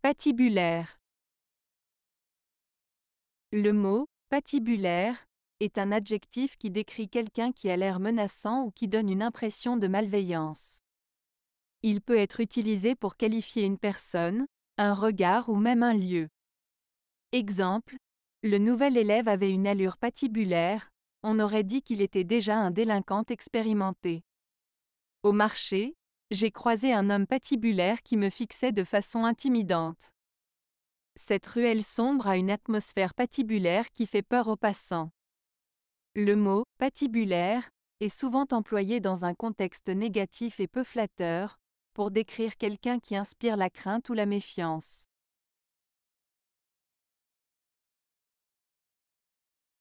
Patibulaire. Le mot « patibulaire » est un adjectif qui décrit quelqu'un qui a l'air menaçant ou qui donne une impression de malveillance. Il peut être utilisé pour qualifier une personne, un regard ou même un lieu. Exemple, le nouvel élève avait une allure patibulaire, on aurait dit qu'il était déjà un délinquant expérimenté. Au marché, j'ai croisé un homme patibulaire qui me fixait de façon intimidante. Cette ruelle sombre a une atmosphère patibulaire qui fait peur aux passants. Le mot « patibulaire » est souvent employé dans un contexte négatif et peu flatteur, pour décrire quelqu'un qui inspire la crainte ou la méfiance.